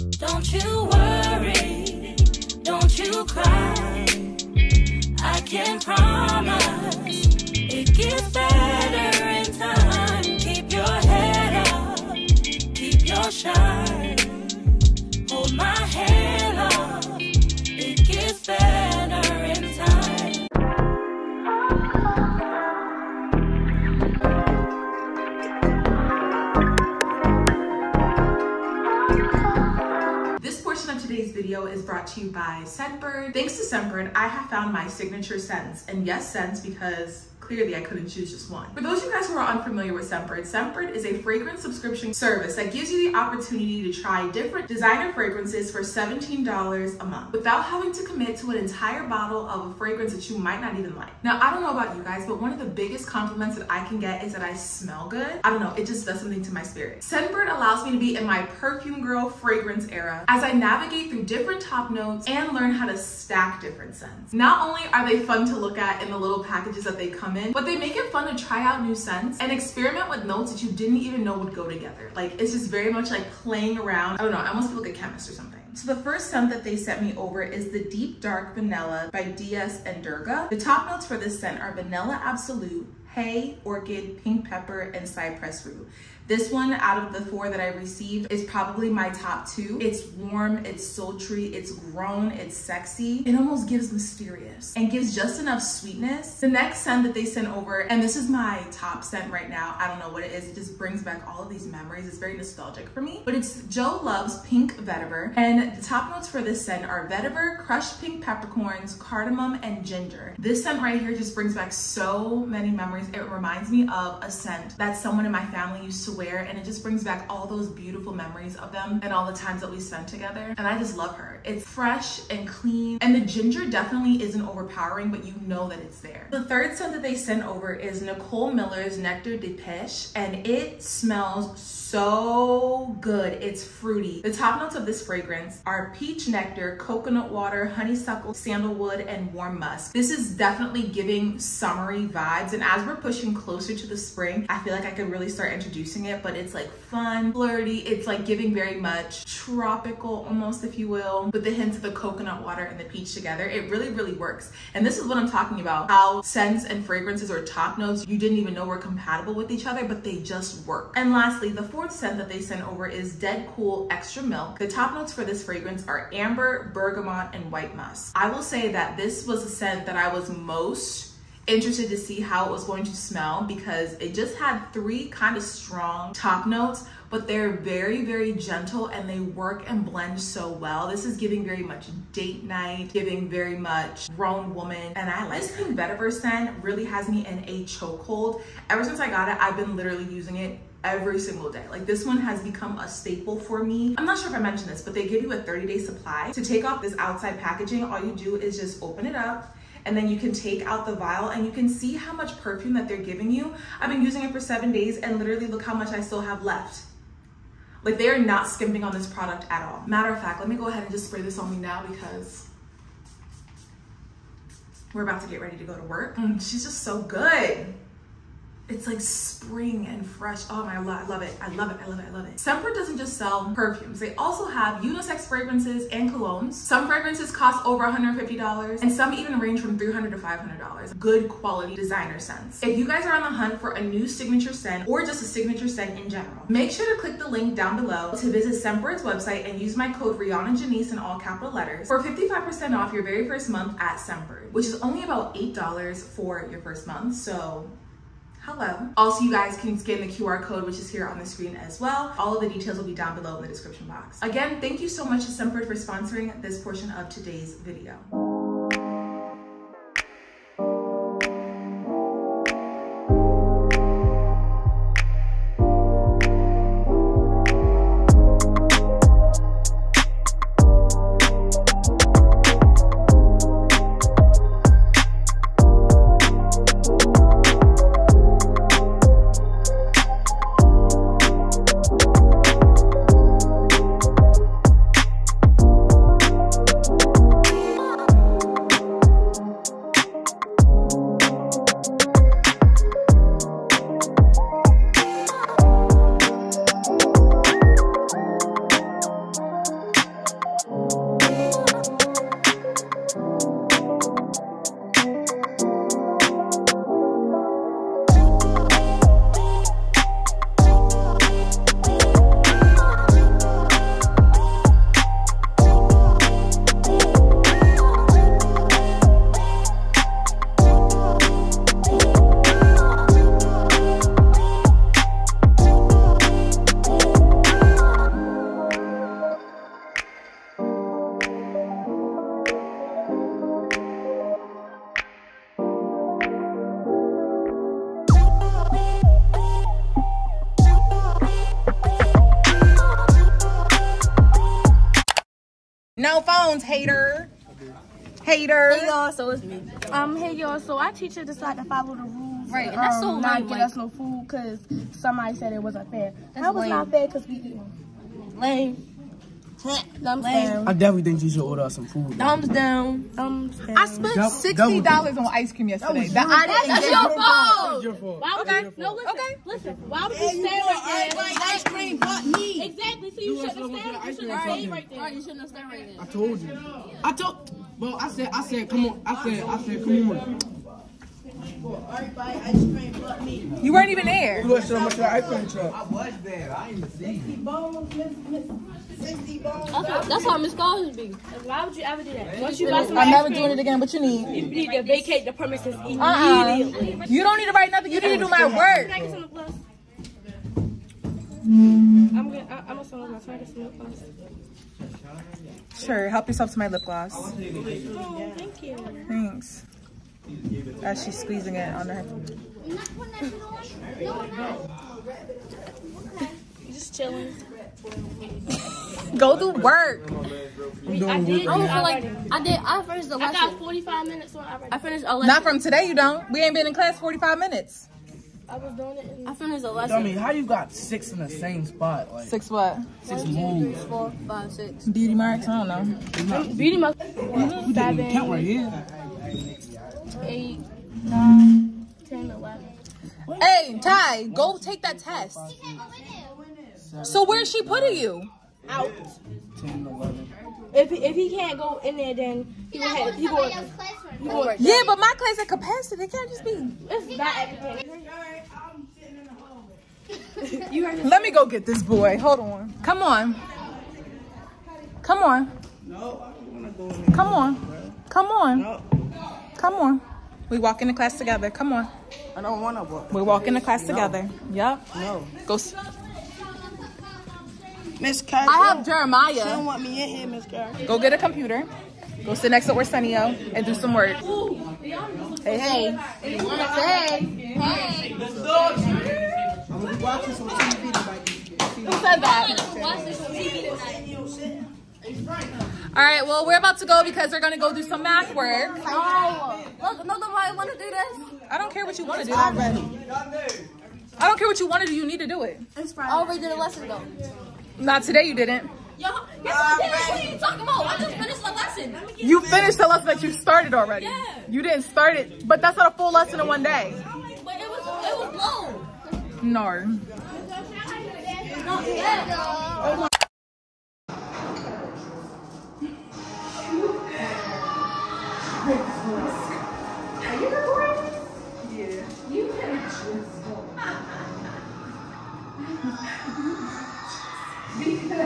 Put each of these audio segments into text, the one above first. Don't you worry, don't you cry. I can promise it gets better in time. Keep your head up, keep your shine. Hold my hand up, it gets better in time. Today's video is brought to you by Scentbird. Thanks to Scentbird, I have found my signature scents, and yes, scents, because clearly I couldn't choose just one. For those of you guys who are unfamiliar with Scentbird, Scentbird is a fragrance subscription service that gives you the opportunity to try different designer fragrances for $17 a month without having to commit to an entire bottle of a fragrance that you might not even like. Now, I don't know about you guys, but one of the biggest compliments that I can get is that I smell good. I don't know, it just does something to my spirit. Scentbird allows me to be in my perfume girl fragrance era as I navigate through different top notes and learn how to stack different scents. Not only are they fun to look at in the little packages that they come in, but they make it fun to try out new scents and experiment with notes that you didn't even know would go together. Like, it's just very much like playing around. I don't know, I almost feel like a chemist or something. So the first scent that they sent me over is the Deep Dark Vanilla by DS and Durga. The top notes for this scent are Vanilla Absolute, Hay, Orchid, Pink Pepper, and Cypress Rue. This one, out of the four that I received, is probably my top two. It's warm, it's sultry, it's grown, it's sexy. It almost gives mysterious and gives just enough sweetness. The next scent that they sent over, and this is my top scent right now, I don't know what it is, it just brings back all of these memories. It's very nostalgic for me, but it's Jo Loves Pink Vetiver. And the top notes for this scent are vetiver, crushed pink peppercorns, cardamom, and ginger. This scent right here just brings back so many memories. It reminds me of a scent that someone in my family used to wear, and it just brings back all those beautiful memories of them and all the times that we spent together. And I just love her. It's fresh and clean, and the ginger definitely isn't overpowering, but you know that it's there. The third scent that they sent over is Nicole Miller's Nectar de Pêche, and it smells so good. It's fruity. The top notes of this fragrance are peach nectar, coconut water, honeysuckle, sandalwood, and warm musk. This is definitely giving summery vibes, and as we're pushing closer to the spring, I feel like I could really start introducing it, but it's like fun, flirty. It's like giving very much tropical almost, if you will, with the hints of the coconut water and the peach together. It really, really works. And this is what I'm talking about, how scents and fragrances or top notes you didn't even know were compatible with each other, but they just work. And lastly, the fourth scent that they sent over is DedCool Extra Milk. The top notes for this fragrance are amber, bergamot, and white musk. I will say that this was a scent that I was most interested to see how it was going to smell, because it just had three kind of strong top notes, but they're very, very gentle and they work and blend so well. This is giving very much date night, giving very much grown woman. And I like this pink vetiver scent, really has me in a chokehold. Ever since I got it, I've been literally using it every single day. Like, this one has become a staple for me. I'm not sure if I mentioned this, but they give you a 30-day supply. To take off this outside packaging, all you do is just open it up, and then you can take out the vial and you can see how much perfume that they're giving you. I've been using it for 7 days, and literally look how much I still have left. Like, they are not skimping on this product at all. Matter of fact, let me go ahead and just spray this on me now, because we're about to get ready to go to work. She's just so good. It's like spring and fresh. Oh my God, I love it. I love it, I love it, I love it. Scentbird doesn't just sell perfumes. They also have unisex fragrances and colognes. Some fragrances cost over $150, and some even range from $300 to $500. Good quality designer scents. If you guys are on the hunt for a new signature scent or just a signature scent in general, make sure to click the link down below to visit Scentbird's website and use my code Rianna Janis in all capital letters for 55% off your very first month at Scentbird, which is only about $8 for your first month, so hello. Also, you guys can scan the QR code, which is here on the screen as well. All of the details will be down below in the description box. Again, thank you so much to Scentbird for sponsoring this portion of today's video. No phones, hater. Hater. Hey y'all, so it's me. Hey y'all, so our teacher decided to follow the rules. Right, and that's so lame. Not give us no food because somebody said it wasn't fair. That was not fair because we eating. Lame. Thumbs down. I definitely think you should order us some food. Thumbs down. Thumbs down. I spent $60 on ice cream yesterday. That's your fault. Why would I? No, listen. Okay. Listen. Why would you stay right there? Ice cream bought me. Exactly. So you shouldn't have stayed. You shouldn't have stayed right there. You shouldn't have stayed right there. I told you. I told. Well, I said, come on. I said, come on. You weren't even there. You lost so much of the ice cream truck. I was there. I didn't see. 60 bones, Miss. 60 bones. That's how Miss Collins be. Why would you ever do that? Once you buy some ice cream, I'm never doing it again. But you need to vacate the premises immediately. You don't need to write nothing. You need to do my work. Can I get some lip gloss? I'm gonna sell my target some lip gloss. Sure. Help yourself to my lip gloss. Oh, thank you. Thanks. As she's squeezing it on her. Just chilling. Go to work. I finished the lesson. I got 45 minutes on I finished a lesson. Not from today, you don't. We ain't been in class 45 minutes. I was doing it. I finished a lesson. I mean, how you got 6 in the same spot? Like, 6 what? 6 moves. 1, 2, 3, 4, 5, 6. Beauty marks? I don't know. Beauty marks. You didn't count right here. 8, 9, 10, 11. Hey, Ty, go take that test. So where's she putting you? Out. 10, 11. If he can't go in there, then he will have to go. Yeah, but my class at capacity. It can't just be. It's not everything. You heard. Let me go get this boy. Hold on. Come on. Come on. No, I don't want to go in there. Come on. Come on. Come on. We walk into class together. Come on. I don't want to walk. We walk into class together. Yep. No. Go. Miss Carrie. I have Jeremiah. She don't want me in here, Miss Carrie. Go get a computer. Go sit next to Arsenio and do some work. Hey, hey. Hey. Hey. I'm going to watch this on TV tonight. Who said that? Watch this on TV tonight. All right, well, we're about to go because they're going to go do some math work. Oh, look, nobody want to do this. I don't care what you want to do. I don't care what you want to do. You need to do it. I already did a lesson, though. Not today, you didn't. Yo, what are you talking about? I just finished the lesson. You finished the lesson that you started already. Yeah. You didn't start it, but that's not a full lesson in one day. But it was low. No. Oh, my. Are you recording? Yeah. You can just go. Because you can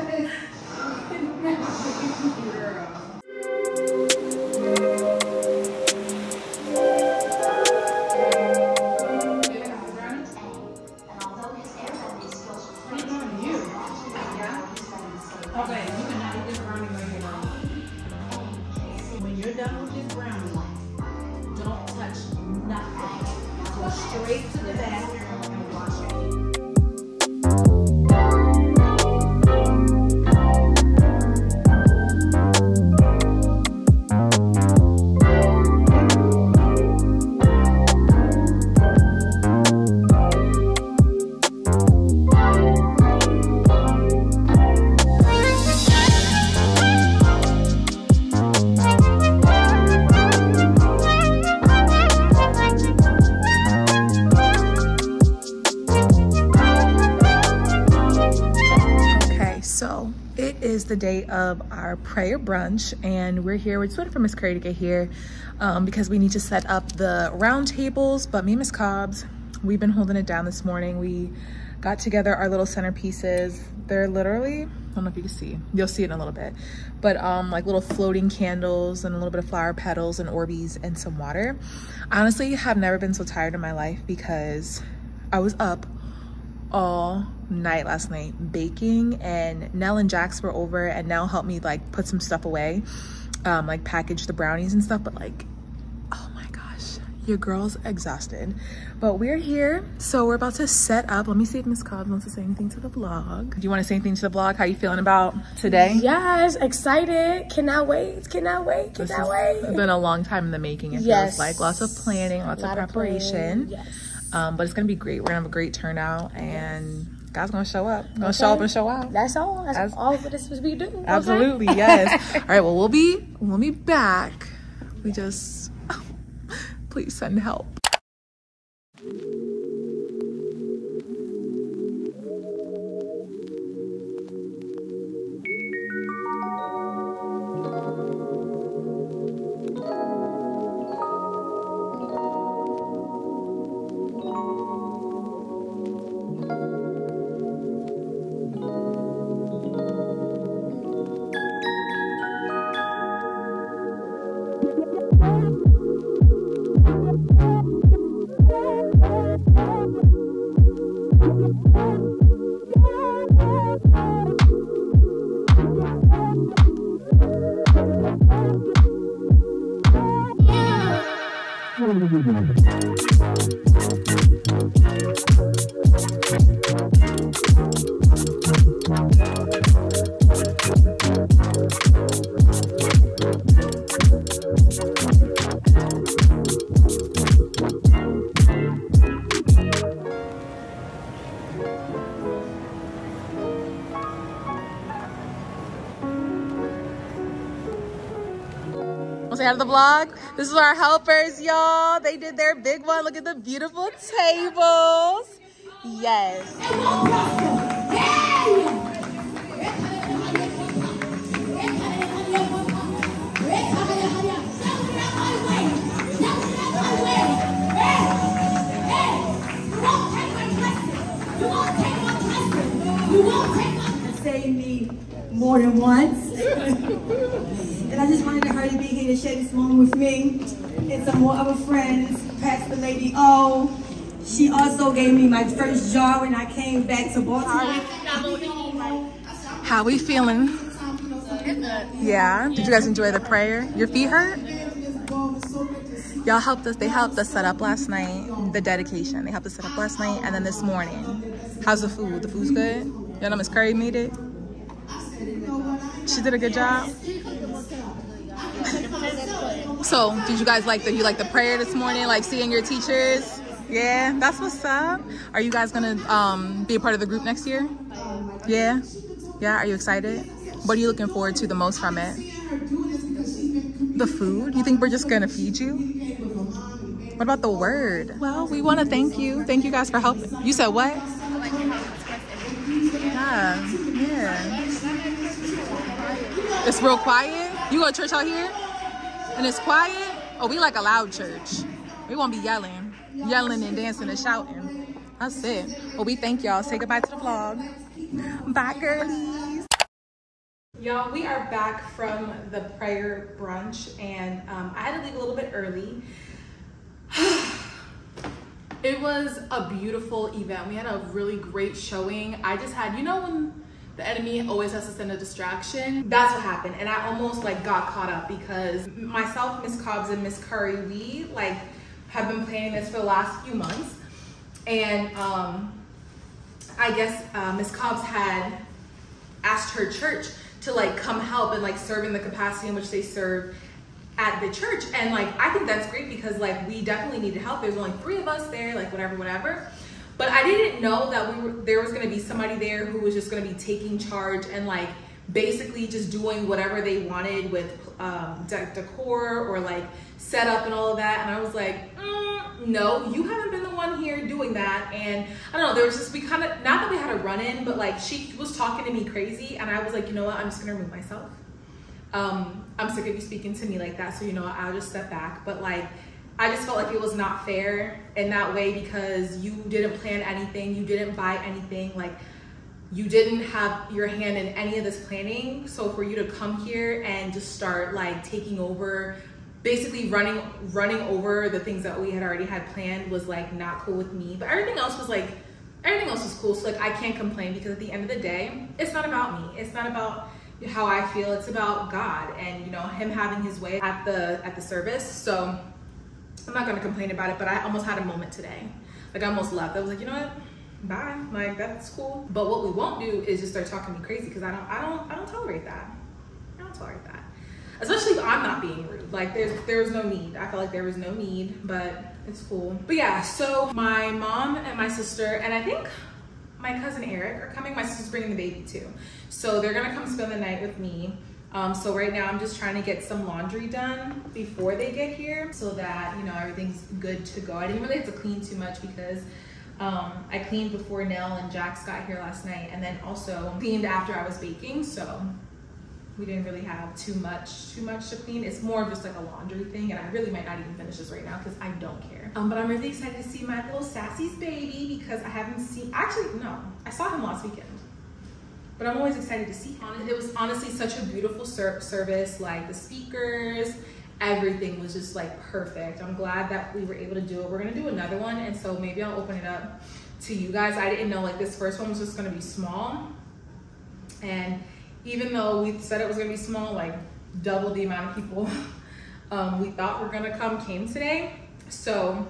the day of our prayer brunch, and we're here. We're just waiting for Miss Curry to get here because we need to set up the round tables. But me and Miss Cobbs, we've been holding it down this morning. We got together our little centerpieces. They're literally, I don't know if you can see, you'll see it in a little bit, but like little floating candles and a little bit of flower petals and Orbeez and some water. Honestly, I've never been so tired in my life because I was up all night last night baking, and Nell and Jax were over, and Nell helped me like put some stuff away, like package the brownies and stuff. But like, oh my gosh, your girl's exhausted, but we're here. So we're about to set up. Let me see if Miss Cobb wants to say anything to the vlog. Do you want to say anything to the vlog? How you feeling about today? Yes, excited. Cannot wait. Cannot wait. Cannot wait. It's been a long time in the making. It feels like lots of planning, lots of preparation. Yes. But it's gonna be great. We're gonna have a great turnout and. God's gonna show up. Gonna show up and show out. That's all. That's all that is supposed to be doing. Absolutely, okay? Yes. All right, well, we'll be back. We just please send help. Out of the vlog. This is our helpers, y'all. They did their big one. Look at the beautiful tables. Yes. Say me more than once. And I just wanted to hurry to be here to share this moment with me and some more other friends, past the lady O. She also gave me my first jar when I came back to Baltimore. How we feeling? Yeah, did you guys enjoy the prayer? Your feet hurt? Y'all helped us, they helped us set up last night, the dedication. They helped us set up last night and then this morning. How's the food? The food's good? Y'all know Miss Curry made it? She did a good job? So, did you guys like the prayer this morning? Like seeing your teachers? Yeah, that's what's up. Are you guys gonna be a part of the group next year? Yeah, yeah. Are you excited? What are you looking forward to the most from it? The food. You think we're just gonna feed you? What about the word? Well, we want to thank you. Thank you guys for helping. You said what? Yeah. It's real quiet. You go to church out here? And it's quiet? Oh, we like a loud church. We won't be yelling. Yelling and dancing and shouting. That's it. Well, we thank y'all. Say goodbye to the vlog. Bye, girlies. Y'all, we are back from the prayer brunch, and I had to leave a little bit early. It was a beautiful event. We had a really great showing. I just had, you know when the enemy always has to send a distraction? That's what happened. And I almost like got caught up because myself, Miss Cobbs and Miss Curry, we like have been planning this for the last few months. And I guess Miss Cobbs had asked her church to like come help and like serve in the capacity in which they serve at the church. And like, I think that's great because like we definitely needed help. There's only 3 of us there, like whatever. But I didn't know that there was gonna be somebody there who was just gonna be taking charge and like basically just doing whatever they wanted with decor or like setup and all of that. And I was like, no, you haven't been the one here doing that. And I don't know, there was just, we kind of, not that we had a run-in, but like she was talking to me crazy and I was like, you know what, I'm just gonna remove myself. I'm sick of you speaking to me like that, so you know, I'll just step back. But like, I just felt like it was not fair in that way because you didn't plan anything, you didn't buy anything, like you didn't have your hand in any of this planning. So for you to come here and just start like taking over, basically running over the things that we had already had planned was like not cool with me. But everything else was like, everything else was cool. So like I can't complain because at the end of the day, it's not about me. It's not about how I feel. It's about God and you know, him having his way at the service. So I'm not gonna complain about it, but I almost had a moment today. Like I almost left. I was like, you know what? Bye. Like that's cool. But what we won't do is just start talking me crazy because I don't tolerate that. I don't tolerate that. Especially if I'm not being rude. Like there was no need. I felt like there was no need, but it's cool. But yeah, so my mom and my sister, and I think my cousin Eric are coming. My sister's bringing the baby too. So they're gonna come spend the night with me. So right now I'm just trying to get some laundry done before they get here so that, you know, everything's good to go. I didn't really have to clean too much because I cleaned before Nell and Jax got here last night, and then also cleaned after I was baking. So we didn't really have too much to clean. It's more of just like a laundry thing, and I really might not even finish this right now because I don't care. But I'm really excited to see my little Sassy's baby because I haven't seen, actually, no, I saw him last weekend. But I'm always excited to see him. It was honestly such a beautiful service, like the speakers, everything was just like perfect. I'm glad that we were able to do it. We're gonna do another one, and so maybe I'll open it up to you guys. I didn't know like this first one was just gonna be small. And even though we said it was gonna be small, like double the amount of people we thought were gonna come came today. So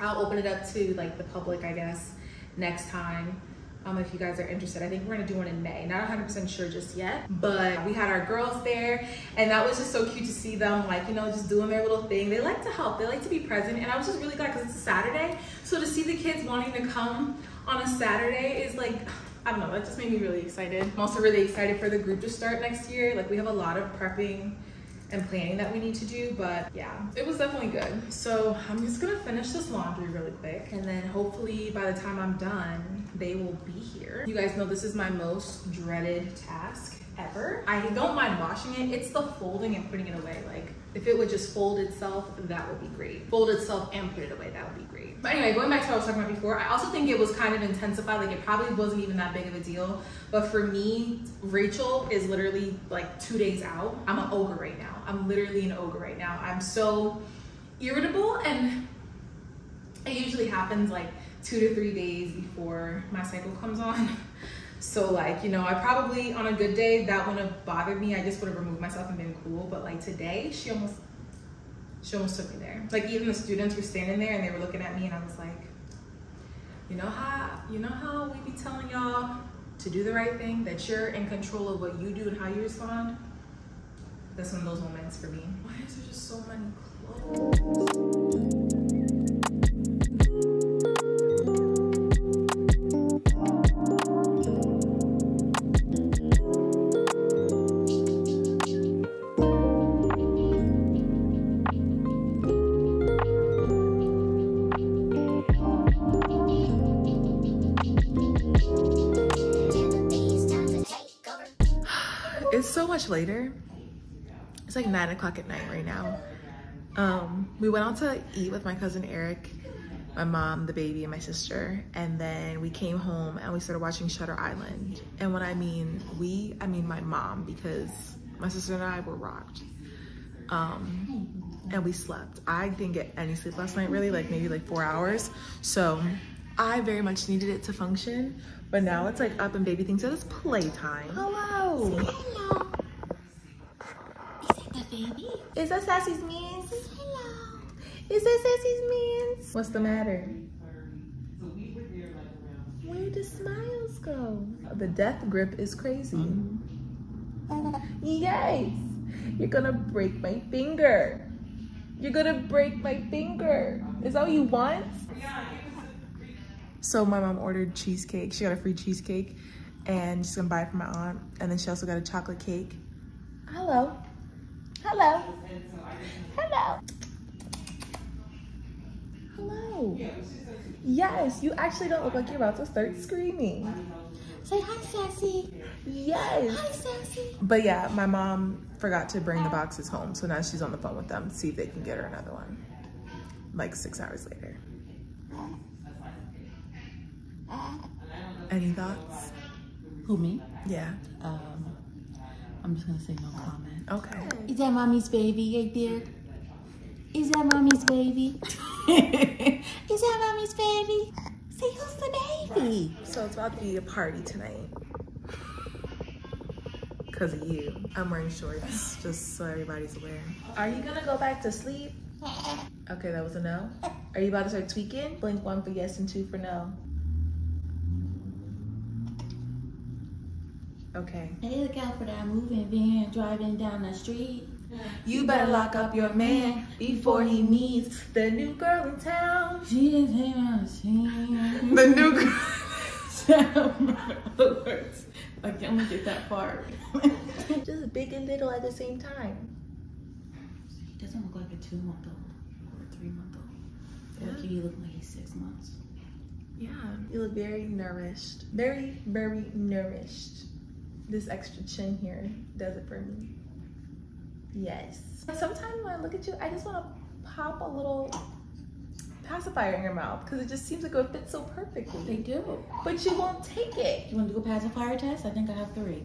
I'll open it up to like the public, I guess, next time. If you guys are interested, I think we're gonna do one in May. Not 100% sure just yet, but we had our girls there, and that was just so cute to see them, like, you know, just doing their little thing. They like to help, they like to be present, and I was just really glad because it's a Saturday. So to see the kids wanting to come on a Saturday is like, I don't know, that just made me really excited. I'm also really excited for the group to start next year. Like we have a lot of prepping and planning that we need to do, but yeah, it was definitely good. So I'm just gonna finish this laundry really quick, and then hopefully by the time I'm done, they will be here. You guys know this is my most dreaded task ever. I don't mind washing it. It's the folding and putting it away. Like if it would just fold itself, that would be great. Fold itself and put it away, that would be great. But anyway, going back to what I was talking about before, I also think it was kind of intensified. Like it probably wasn't even that big of a deal. But for me, Rachel is literally like 2 days out. I'm an ogre right now. I'm literally an ogre right now. I'm so irritable, and it usually happens like 2 to 3 days before my cycle comes on. So like, you know, I probably on a good day that wouldn't have bothered me. I just would have removed myself and been cool. But like today, she almost took me there. Like even the students were standing there and they were looking at me, and I was like, you know how we be telling y'all to do the right thing, that you're in control of what you do and how you respond? That's one of those moments for me. Why is there just so many clothes? Later, it's like 9 o'clock at night right now. We went out to eat with my cousin Eric, my mom, the baby, and my sister, and then we came home and we started watching Shutter Island. And when I mean we, I mean my mom, because my sister and I were rocked, and we slept. I didn't get any sleep last night, really, like maybe like 4 hours, so I very much needed it to function. But now it's like up and baby thinks it is playtime. Hello. Hello. Baby? Is that Sassy's means? Hello. Is that Sassy's means? What's the matter? Where do smiles go? The death grip is crazy. Yes. You're gonna break my finger. You're gonna break my finger. Is that what you want? So my mom ordered cheesecake. She got a free cheesecake, and she's gonna buy it from my aunt. And then she also got a chocolate cake. Hello. Hello. Hello. Hello. Yes, you actually don't look like you're about to start screaming. Say hi, Sassy. Yes. Hi, Sassy. But yeah, my mom forgot to bring the boxes home, so now she's on the phone with them to see if they can get her another one. Like 6 hours later. Any thoughts? Who, me? Yeah. I'm just gonna say no comment. Okay. Is that mommy's baby right there? Is that mommy's baby? Is that mommy's baby? Say who's the baby? So it's about to be a party tonight. Cause of you. I'm wearing shorts, just so everybody's aware. Are you gonna go back to sleep? Okay, that was a no. Are you about to start tweaking? Blink one for yes and two for no. Okay. Hey, look out for that moving van driving down the street. You better lock up your man before he meets the new girl in town. She didn't hang on. The new girl. I can only get that far. Just big and little at the same time. He doesn't look like a 2-month-old or a 3-month-old. Yeah. Like he look like he's 6 months. Yeah. You look very nourished. Very, very nourished. This extra chin here does it for me. Yes. Sometimes when I look at you, I just want to pop a little pacifier in your mouth because it just seems like it would fit so perfectly. They do. But you won't take it. You want to do a pacifier test? I think I have 3.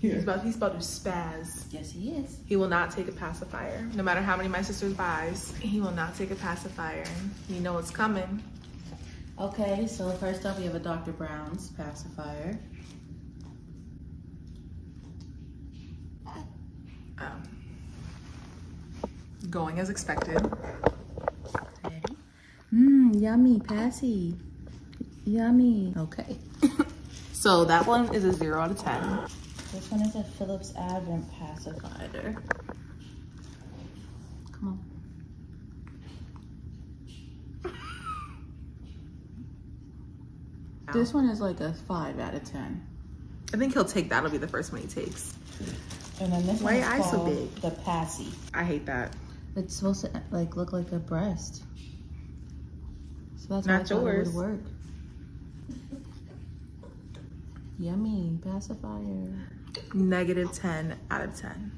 Yeah. He's about to spaz. Yes, he is. He will not take a pacifier. No matter how many my sister buys, he will not take a pacifier. You know it's coming. Okay, so first up we have a Dr. Brown's pacifier. Oh. Going as expected. Ready? Mmm, yummy, Passy. Yummy. Okay. So that one is a 0 out of 10. This one is a Philips Avent pacifier. Come on. Ow. This one is like a 5 out of 10. I think he'll take that. That'll be the first one he takes. And then this one is called so big? The Passy. I hate that. It's supposed to like look like a breast. So that's not yours. It would work. Yummy pacifier. -10 out of 10.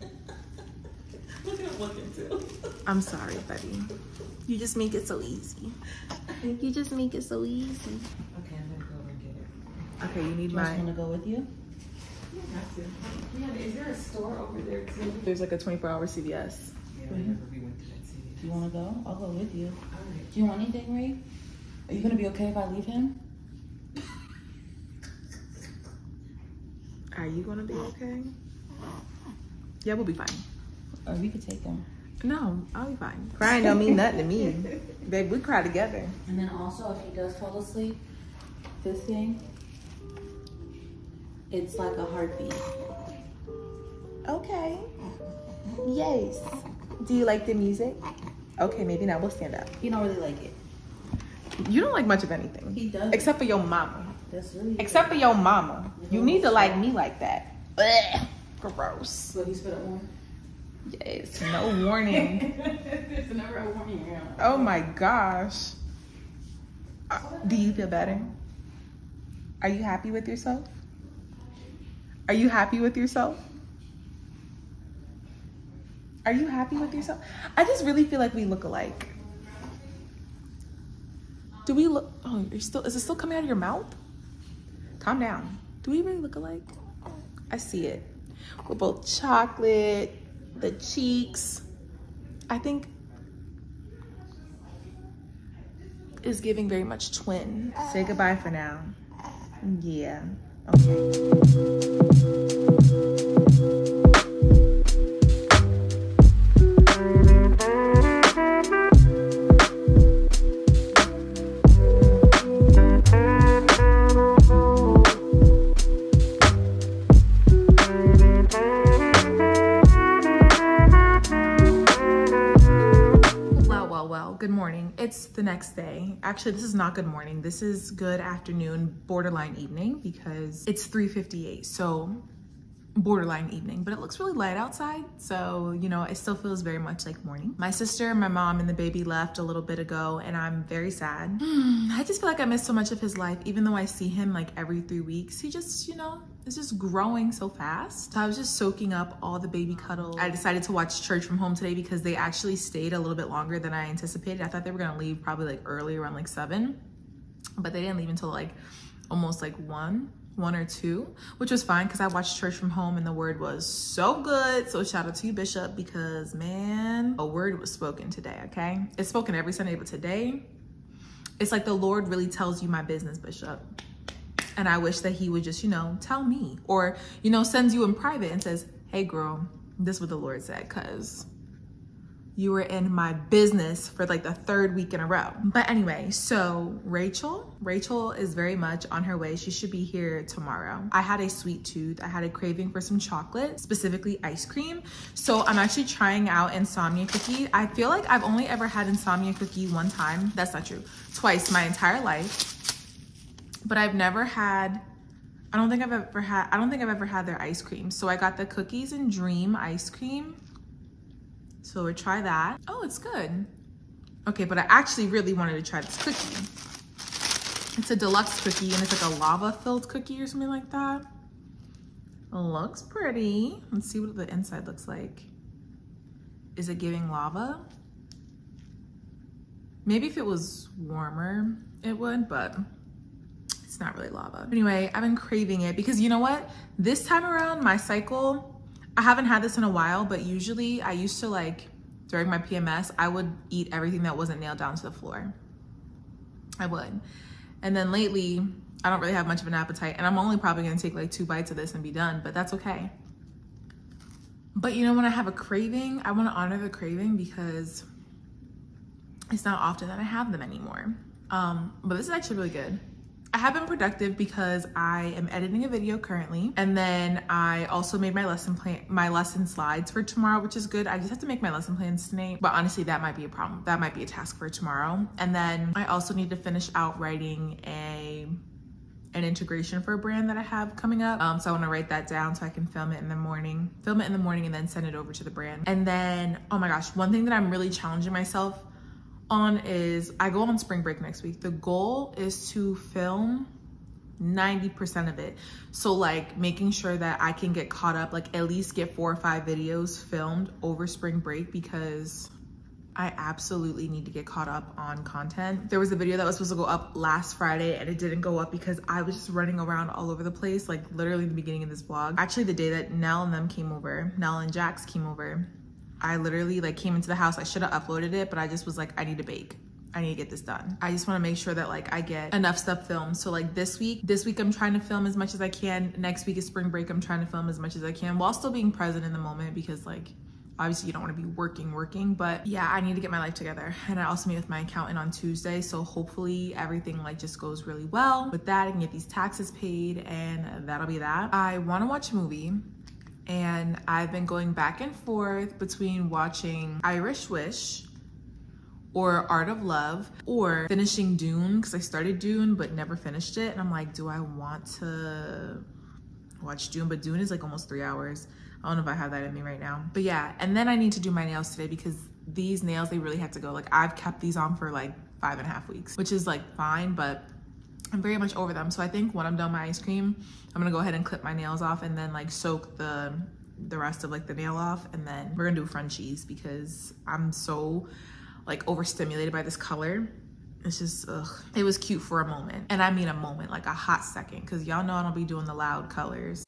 Look at looking too. I'm sorry, buddy. You just make it so easy. You just make it so easy. Okay, I'm gonna go over and get it. Okay, you need mine. Do you want to go with you? You don't have to. Yeah, is there a store over there too? There's like a 24-hour CVS. Yeah, whenever we went to that CVS. You want to go? I'll go with you. All right. Do you want anything, Ray? Are you gonna be okay if I leave him? Are you gonna be okay? Yeah, we'll be fine. Or we could take them. No, I'll be fine. Crying don't mean nothing to me. Babe, we cry together. And then also, if he does fall asleep, this thing, it's like a heartbeat. Okay. Yes. Do you like the music? Okay, maybe not. We'll stand up. You don't really like it. You don't like much of anything. He does. Except for your mama. That's really except good. For your mama. You need to like me like that. Ugh, gross. So he spit up more? Yes, no warning. There's never a warning here. Oh my gosh. Do you feel better? Are you happy with yourself? Are you happy with yourself? Are you happy with yourself? I just really feel like we look alike. Do we look, oh, you're still, is it still coming out of your mouth? Calm down. Do we really look alike? I see it. We're both chocolate, the cheeks. I think is giving very much twin. Say goodbye for now. Yeah, okay. It's the next day. Actually, this is not good morning. This is good afternoon, borderline evening, because it's 3:58, so borderline evening, but it looks really light outside. So, you know, it still feels very much like morning. My sister, my mom, and the baby left a little bit ago, and I'm very sad. I just feel like I missed so much of his life, even though I see him like every 3 weeks. He just, you know, it's just growing so fast. So I was just soaking up all the baby cuddles. I decided to watch Church from Home today because they actually stayed a little bit longer than I anticipated. I thought they were gonna leave probably like early, around like 7, but they didn't leave until like almost like 1 or 2, which was fine because I watched Church from Home and the word was so good. So shout out to you, Bishop, because man, a word was spoken today, okay? It's spoken every Sunday, but today, it's like the Lord really tells you my business, Bishop. And I wish that he would just, you know, tell me, or, you know, sends you in private and says, hey girl, this is what the Lord said, cause you were in my business for like the third week in a row. But anyway, so Rachel is very much on her way. She should be here tomorrow. I had a sweet tooth. I had a craving for some chocolate, specifically ice cream. So I'm actually trying out Insomnia Cookie. I feel like I've only ever had Insomnia Cookie one time. That's not true. Twice my entire life. But I've never had, I don't think I've ever had their ice cream. So I got the Cookies and Dream ice cream. So we'll try that. Oh, it's good. Okay, but I actually really wanted to try this cookie. It's a deluxe cookie and it's like a lava-filled cookie or something like that. Looks pretty. Let's see what the inside looks like. Is it giving lava? Maybe if it was warmer, it would, but it's not really lava. Anyway, I've been craving it because you know what? This time around, my cycle, I haven't had this in a while, but usually I used to like, during my PMS, I would eat everything that wasn't nailed down to the floor. I would. And then lately, I don't really have much of an appetite and I'm only probably gonna take like 2 bites of this and be done, but that's okay. But you know, when I have a craving, I wanna honor the craving because it's not often that I have them anymore. But this is actually really good. I have been productive because I am editing a video currently, and then I also made my lesson plan, my lesson slides for tomorrow, which is good. I just have to make my lesson plans tonight, but honestly, that might be a problem. That might be a task for tomorrow. And then I also need to finish out writing an integration for a brand that I have coming up. So I want to write that down so I can film it in the morning, and then send it over to the brand. And then, oh my gosh, one thing that I'm really challenging myself on is I go on spring break next week. The goal is to film 90% of it. So like making sure that I can get caught up, like at least get 4 or 5 videos filmed over spring break because I absolutely need to get caught up on content. There was a video that was supposed to go up last Friday and it didn't go up because I was just running around all over the place, like literally the beginning of this vlog. Actually the day that Nell and Jax came over, I literally like came into the house. I should have uploaded it, but I just was like, I need to bake. I need to get this done. I just want to make sure that like I get enough stuff filmed. So like this week I'm trying to film as much as I can. Next week is spring break. I'm trying to film as much as I can while still being present in the moment because like, obviously you don't want to be working, but yeah, I need to get my life together. And I also meet with my accountant on Tuesday. So hopefully everything like just goes really well with that. I can get these taxes paid and that'll be that. I want to watch a movie. And I've been going back and forth between watching Irish Wish or Art of Love or finishing Dune because I started Dune but never finished it. And I'm like, do I want to watch Dune? But Dune is like almost 3 hours. I don't know if I have that in me right now. But yeah, and then I need to do my nails today because these nails, they really have to go. Like I've kept these on for like 5.5 weeks, which is like fine, but I'm very much over them. So I think when I'm done with my ice cream, I'm gonna go ahead and clip my nails off and then like soak the rest of like the nail off. And then we're gonna do Frenchies because I'm so like overstimulated by this color. It's just, ugh. It was cute for a moment. And I mean a moment, like a hot second. Cause y'all know I don't be doing the loud colors.